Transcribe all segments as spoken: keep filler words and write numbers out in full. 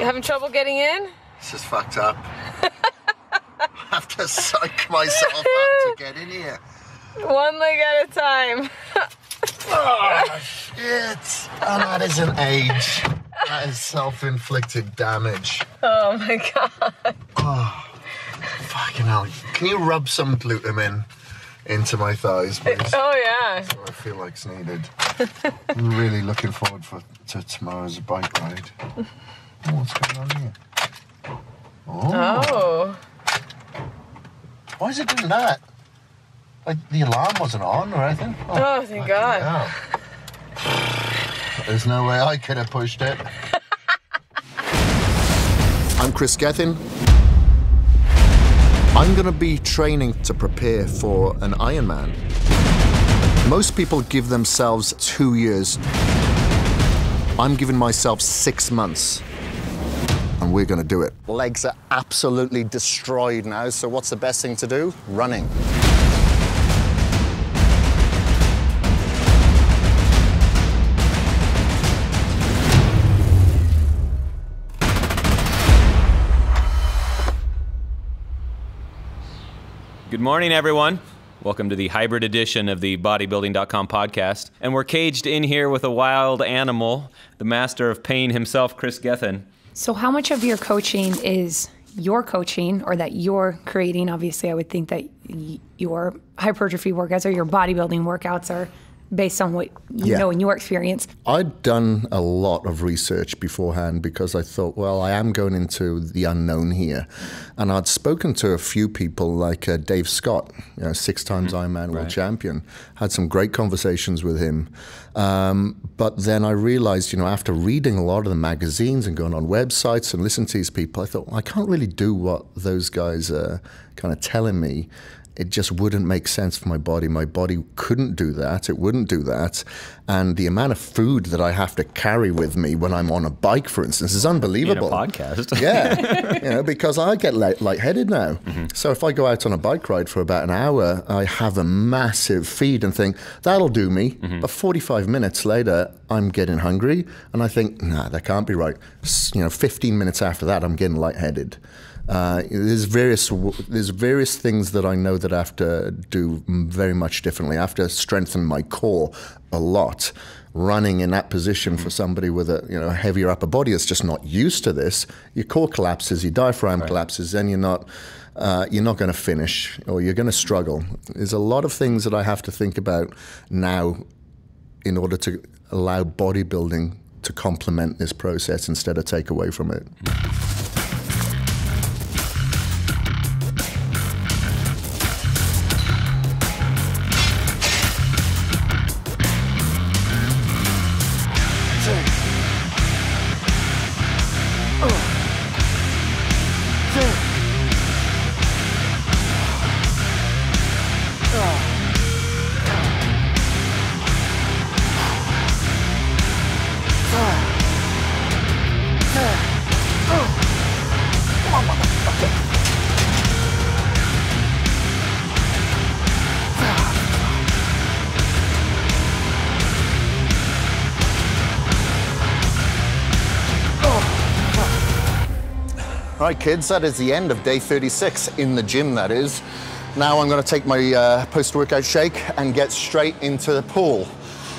You having trouble getting in? This is fucked up. I have to psych myself up to get in here. One leg at a time. Oh, shit. Oh, that isn't age. That is self-inflicted damage. Oh, my God. Oh, fucking hell. Can you rub some glutamine into my thighs, please? Oh, yeah. That's what I feel like's needed. I'm really looking forward for, to tomorrow's bike ride. Oh, what's going on here? Oh. Oh. Why is it doing that? Like, the alarm wasn't on or anything. Oh, oh thank God. There's no way I could have pushed it. I'm Kris Gethin. I'm going to be training to prepare for an Ironman. Most people give themselves two years. I'm giving myself six months. And we're going to do it. Legs are absolutely destroyed now, so what's the best thing to do? Running. Good morning, everyone. Welcome to the hybrid edition of the bodybuilding dot com podcast. And we're caged in here with a wild animal, the master of pain himself, Kris Gethin. So how much of your coaching is your coaching or that you're creating? Obviously, I would think that your hypertrophy workouts or your bodybuilding workouts are based on what you yeah. know and your experience. I'd done a lot of research beforehand because I thought, well, I am going into the unknown here. And I'd spoken to a few people like uh, Dave Scott, you know, six times mm-hmm. Ironman right. world champion, had some great conversations with him. Um, but then I realized, you know, after reading a lot of the magazines and going on websites and listening to these people, I thought, well, I can't really do what those guys are kind of telling me. It just wouldn't make sense for my body. My body couldn't do that. It wouldn't do that. And the amount of food that I have to carry with me when I'm on a bike, for instance, is unbelievable. In a podcast. Yeah. You know, because I get light lightheaded now. Mm-hmm. So if I go out on a bike ride for about an hour, I have a massive feed and think, that'll do me. Mm-hmm. But forty-five minutes later, I'm getting hungry. And I think, nah, that can't be right. You know, fifteen minutes after that, I'm getting lightheaded. Uh, there's various there's various things that I know that I have to do very much differently. I have to strengthen my core a lot. Running in that position for somebody with a you know heavier upper body that's just not used to this, your core collapses, your diaphragm right. collapses, then you're not uh, you're not going to finish or you're going to struggle. There's a lot of things that I have to think about now in order to allow bodybuilding to complement this process instead of take away from it. Right, kids, that is the end of day thirty-six in the gym, that is. Now I'm going to take my uh, post-workout shake and get straight into the pool.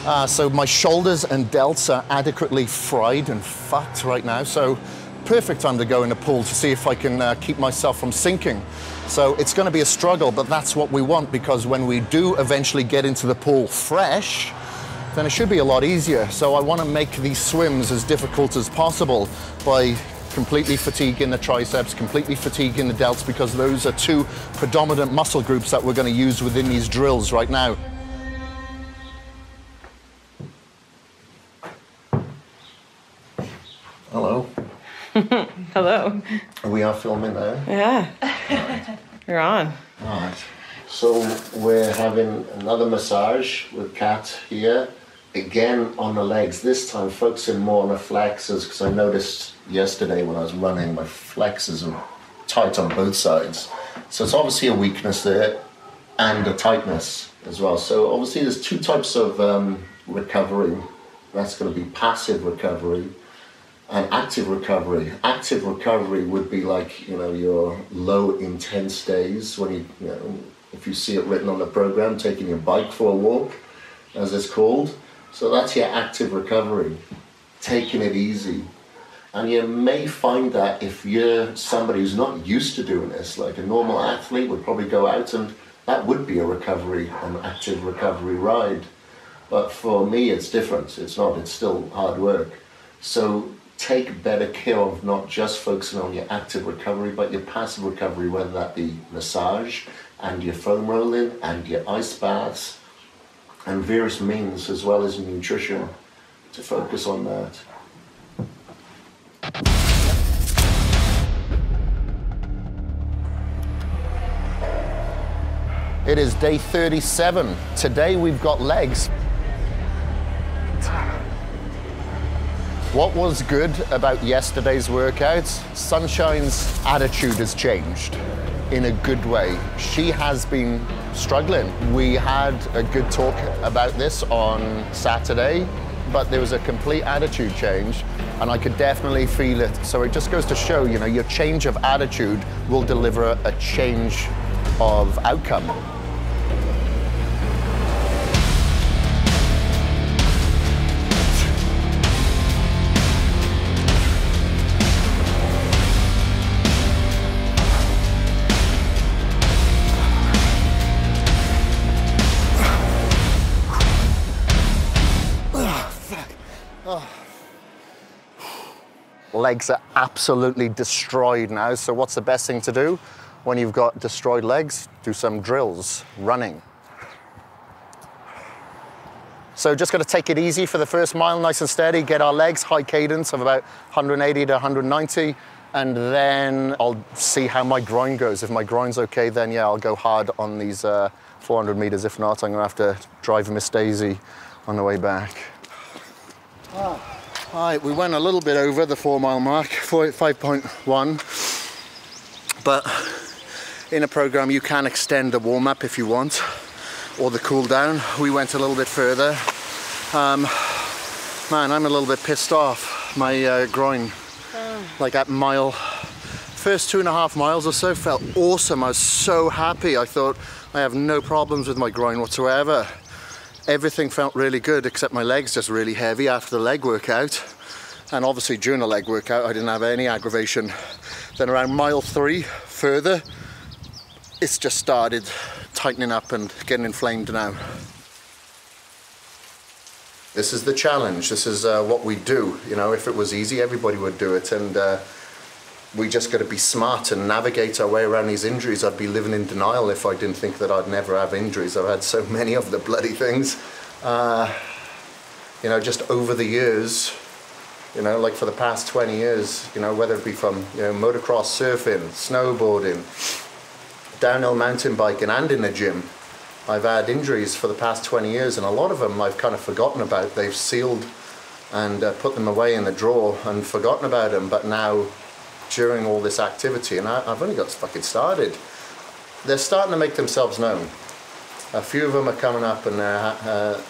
Uh, so my shoulders and delts are adequately fried and fucked right now, so perfect time to go in the pool to see if I can uh, keep myself from sinking. So it's going to be a struggle, but that's what we want, because when we do eventually get into the pool fresh, then it should be a lot easier. So I want to make these swims as difficult as possible by completely fatiguing the triceps, completely fatiguing the delts, because those are two predominant muscle groups that we're going to use within these drills right now. Hello. Hello. We are filming now? Yeah. Right. You're on. All right. So we're having another massage with Kat here. Again on the legs, this time focusing more on the flexors, because I noticed yesterday when I was running my flexors are tight on both sides. So it's obviously a weakness there and a tightness as well. So obviously there's two types of um, recovery. That's going to be passive recovery And active recovery. Active recovery would be like, you know, your low intense days when you, you know, if you see it written on the program, taking your bike for a walk, as it's called. So that's your active recovery, taking it easy. And you may find that if you're somebody who's not used to doing this, like a normal athlete would probably go out and that would be a recovery, an active recovery ride. But for me, it's different. It's not, it's still hard work. So take better care of not just focusing on your active recovery, but your passive recovery, whether that be massage and your foam rolling and your ice baths and various means, as well as nutrition, to focus on that. It is day thirty-seven. Today we've got legs. What was good about yesterday's workouts? Sunshine's attitude has changed in a good way. She has been struggling. We had a good talk about this on Saturday, but there was a complete attitude change, and I could definitely feel it. So it just goes to show, you know, your change of attitude will deliver a change of outcome. Legs are absolutely destroyed now, so what's the best thing to do when you've got destroyed legs? Do some drills, running. So just gonna take it easy for the first mile, nice and steady, get our legs, high cadence of about one eighty to one ninety, and then I'll see how my groin goes. If my groin's okay, then yeah, I'll go hard on these uh, four hundred meters. If not, I'm gonna have to drive Miss Daisy on the way back. Oh. All right, we went a little bit over the four mile mark, five point one, but in a program you can extend the warm up if you want, or the cool down. We went a little bit further. Um, man, I'm a little bit pissed off, my uh, groin. Oh. Like at mile, first two and a half miles or so felt awesome. I was so happy. I thought I have no problems with my groin whatsoever. Everything felt really good, except my legs just really heavy after the leg workout. And obviously during the leg workout, I didn't have any aggravation. Then around mile three further, it's just started tightening up and getting inflamed now. This is the challenge. This is uh, what we do. You know, if it was easy, everybody would do it. And uh, we just got to be smart and navigate our way around these injuries. I'd be living in denial if I didn't think that I'd never have injuries. I've had so many of the bloody things. Uh, you know, just over the years, you know, like for the past twenty years, you know, whether it be from, you know, motocross, surfing, snowboarding, downhill mountain biking, and in the gym, I've had injuries for the past twenty years, and a lot of them I've kind of forgotten about. They've sealed and uh, put them away in the drawer and forgotten about them, but now, during all this activity, and I, I've only got fucking started, they're starting to make themselves known. A few of them are coming up and they're, uh,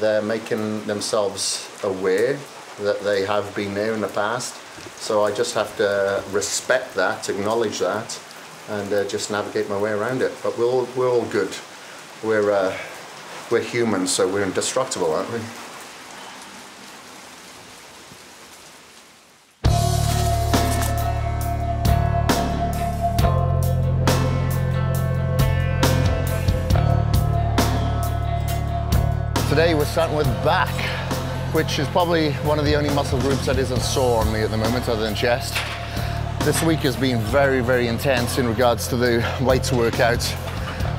they're making themselves aware that they have been there in the past. So I just have to respect that, acknowledge that, and uh, just navigate my way around it. But we're all, we're all good. We're, uh, we're human, so we're indestructible, aren't we? Today we're starting with back, which is probably one of the only muscle groups that isn't sore on me at the moment, other than chest. This week has been very, very intense in regards to the weights workouts.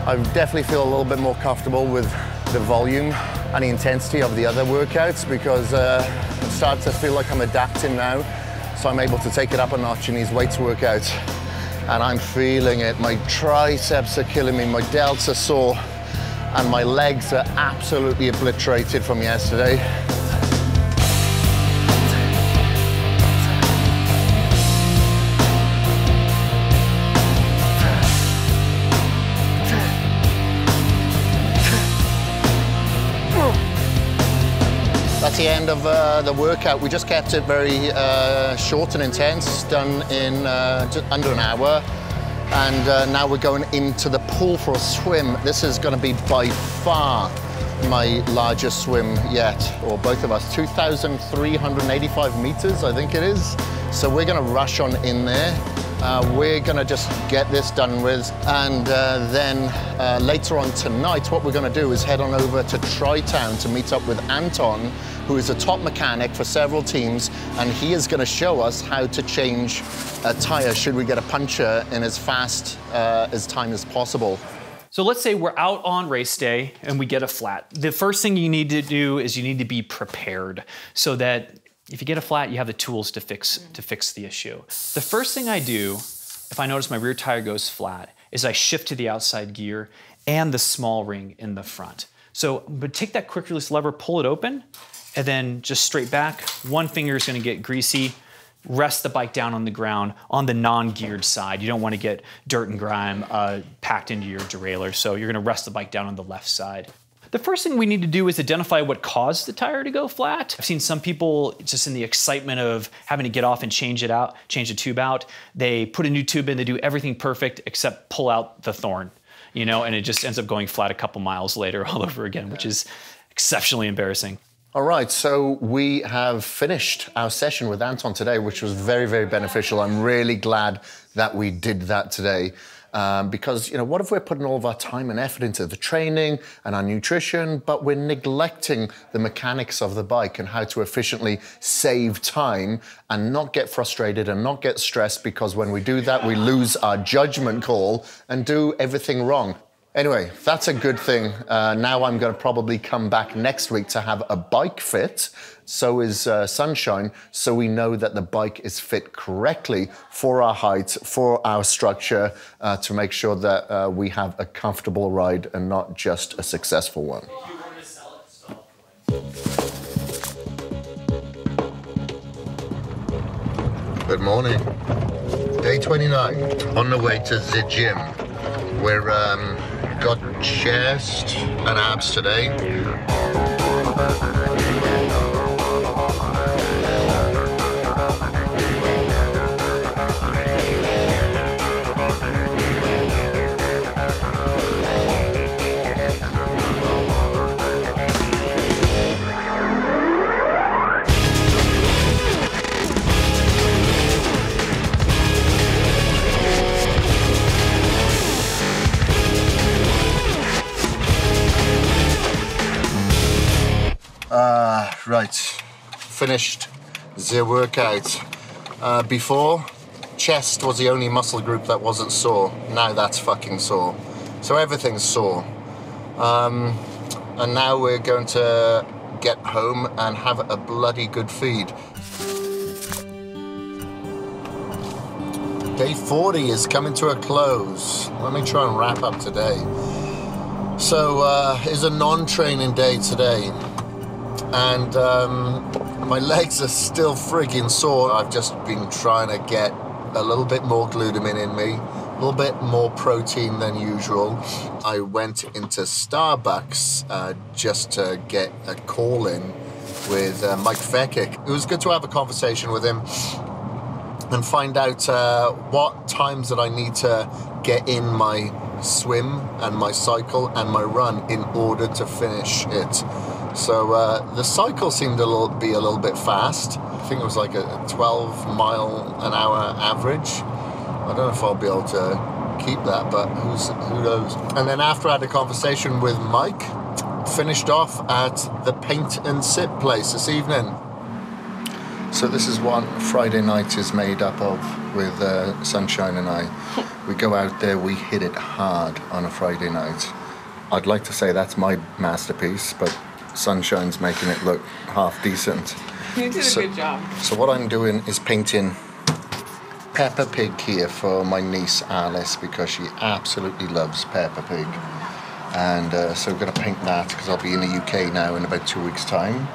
I definitely feel a little bit more comfortable with the volume and the intensity of the other workouts, because uh, I'm starting to feel like I'm adapting now, so I'm able to take it up a notch in these weights workouts. And I'm feeling it. My triceps are killing me, my delts are sore, and my legs are absolutely obliterated from yesterday. That's the end of uh, the workout. We just kept it very uh, short and intense, done in uh, just under an hour. And uh, now we're going into the pool for a swim. This is going to be by far my largest swim yet, or both of us. two thousand three hundred eighty-five meters, I think it is. So we're going to rush on in there. Uh, we're going to just get this done with. And uh, then uh, later on tonight, what we're going to do is head on over to Tritown to meet up with Anton, who is a top mechanic for several teams. And he is going to show us how to change a tire should we get a puncture in as fast uh, as time as possible. So let's say we're out on race day and we get a flat. The first thing you need to do is you need to be prepared so that if you get a flat, you have the tools to fix, to fix the issue. The first thing I do, if I notice my rear tire goes flat, is I shift to the outside gear and the small ring in the front. So I'm gonna take that quick release lever, pull it open, and then just straight back. One finger is gonna get greasy. Rest the bike down on the ground on the non-geared side. You don't want to get dirt and grime uh, packed into your derailleur, so you're going to rest the bike down on the left side. The first thing we need to do is identify what caused the tire to go flat. I've seen some people just in the excitement of having to get off and change it out, change the tube out. They put a new tube in, they do everything perfect except pull out the thorn, you know, and it just ends up going flat a couple miles later all over again, which is exceptionally embarrassing. All right, so we have finished our session with Anton today, which was very, very beneficial. I'm really glad that we did that today um, because, you know, what if we're putting all of our time and effort into the training and our nutrition, but we're neglecting the mechanics of the bike and how to efficiently save time and not get frustrated and not get stressed, because when we do that, we lose our judgment call and do everything wrong. Anyway, that's a good thing. Uh, now I'm going to probably come back next week to have a bike fit. So is uh, Sunshine, so we know that the bike is fit correctly for our height, for our structure, uh, to make sure that uh, we have a comfortable ride and not just a successful one. Good morning. Day twenty-nine, on the way to the gym. We're um, got chest and abs today. Uh, right, finished the workout. Uh, before, chest was the only muscle group that wasn't sore. Now that's fucking sore. So everything's sore. Um, and now we're going to get home and have a bloody good feed. Day forty is coming to a close. Let me try and wrap up today. So uh, it's a non-training day today. And um, my legs are still friggin' sore. I've just been trying to get a little bit more glutamine in me, a little bit more protein than usual. I went into Starbucks uh, just to get a call in with uh, Mike Fekic. It was good to have a conversation with him and find out uh, what times that I need to get in my swim and my cycle and my run in order to finish it. So uh, the cycle seemed to be a little bit fast. I think it was like a twelve mile an hour average. I don't know if I'll be able to keep that, but who's, who knows? And then after I had a conversation with Mike, finished off at the Paint and Sip place this evening. So this is what Friday night is made up of with uh, Sunshine and I. We go out there, we hit it hard on a Friday night. I'd like to say that's my masterpiece, but Sunshine's making it look half decent. You did so, a good job. So what I'm doing is painting Peppa Pig here for my niece Alice, because she absolutely loves Peppa Pig. And uh, so we're going to paint that because I'll be in the U K now in about two weeks' time.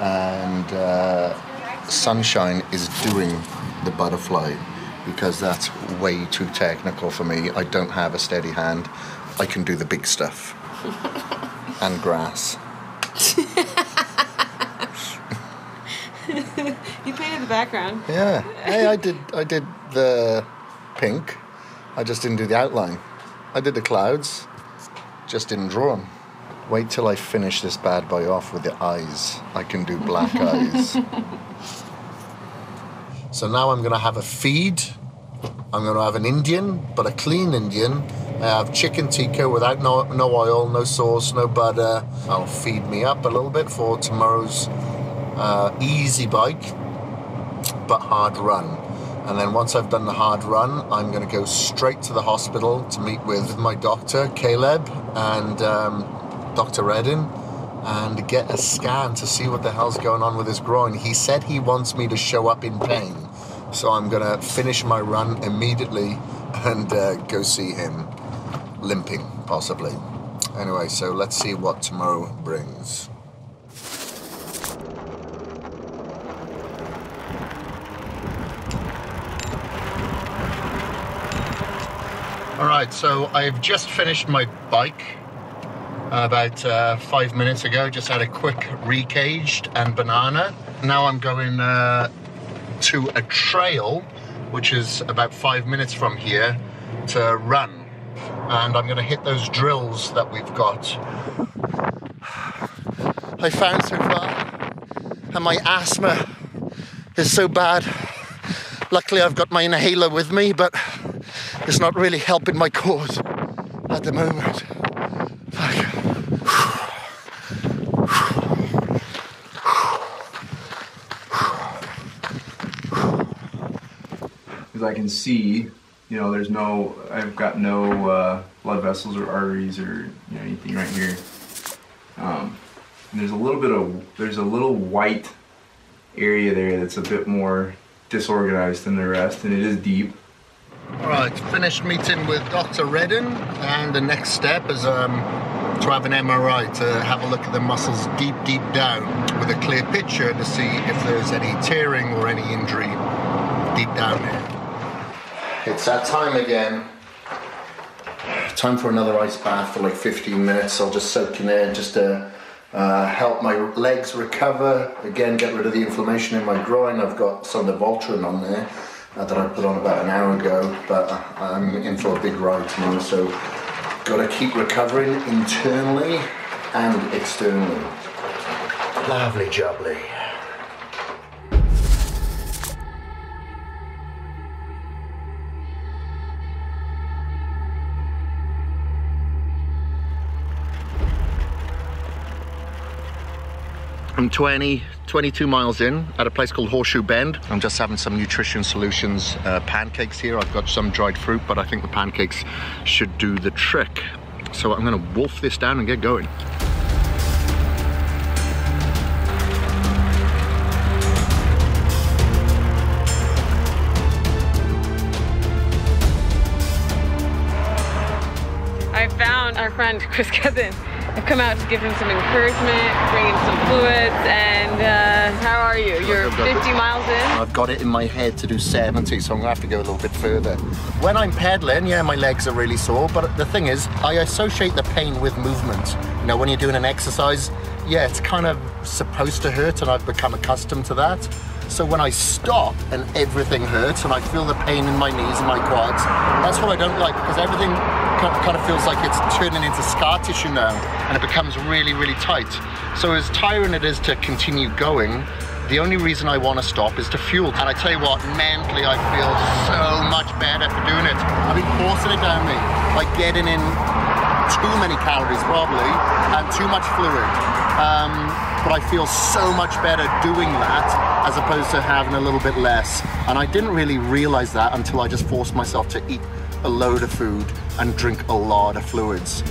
And uh, Sunshine is doing the butterfly because that's way too technical for me. I don't have a steady hand. I can do the big stuff and grass. You painted the background. Yeah. Hey, I did. I did the pink. I just didn't do the outline. I did the clouds. Just didn't draw them. Wait till I finish this bad boy off with the eyes. I can do black eyes. So now I'm going to have a feed. I'm going to have an Indian, but a clean Indian. I have chicken tikka without no, no oil, no sauce, no butter. That'll feed me up a little bit for tomorrow's uh, easy bike, but hard run. And then once I've done the hard run, I'm going to go straight to the hospital to meet with my doctor, Caleb, and um, Doctor Reddin, and get a scan to see what the hell's going on with his groin. He said he wants me to show up in pain. So I'm going to finish my run immediately and uh, go see him, limping, possibly. Anyway, so let's see what tomorrow brings. All right, so I've just finished my bike about uh, five minutes ago. Just had a quick recaged and banana. Now I'm going uh, to a trail, which is about five minutes from here, to run. And I'm gonna hit those drills that we've got. I found so far, and my asthma is so bad. Luckily I've got my inhaler with me, but it's not really helping my cause at the moment. Fuck. I can see, you know, there's no, I've got no uh, blood vessels or arteries or, you know, anything right here. Um, and there's a little bit of, there's a little white area there that's a bit more disorganized than the rest, and it is deep. All right, finished meeting with Doctor Reddin, and the next step is um, to have an M R I to have a look at the muscles deep, deep down with a clear picture to see if there's any tearing or any injury deep down there. It's that time again. Time for another ice bath for like fifteen minutes. I'll just soak in there just to uh, help my legs recover. Again, get rid of the inflammation in my groin. I've got some of the Voltaren on there uh, that I put on about an hour ago, but I'm in for a big ride tomorrow, so gotta keep recovering internally and externally. Lovely jubbly. I'm twenty, twenty-two miles in at a place called Horseshoe Bend. I'm just having some Nutrition Solutions uh, pancakes here. I've got some dried fruit, but I think the pancakes should do the trick. So I'm gonna wolf this down and get going. I found our friend Kris Gethin. I've come out to give him some encouragement, bring him some fluids, and uh, how are you? You're fifty miles in? I've got it in my head to do seventy, so I'm gonna have to go a little bit further. When I'm pedaling, yeah, my legs are really sore, but the thing is, I associate the pain with movement. You know, when you're doing an exercise, yeah, it's kind of supposed to hurt, and I've become accustomed to that. So when I stop and everything hurts and I feel the pain in my knees and my quads, that's what I don't like, because everything kind of feels like it's turning into scar tissue now and it becomes really, really tight. So as tiring it is to continue going, the only reason I want to stop is to fuel. And I tell you what, mentally I feel so much better for doing it. I've been forcing it down me by getting in too many calories probably and too much fluid. Um, But I feel so much better doing that as opposed to having a little bit less. And I didn't really realize that until I just forced myself to eat a load of food and drink a lot of fluids.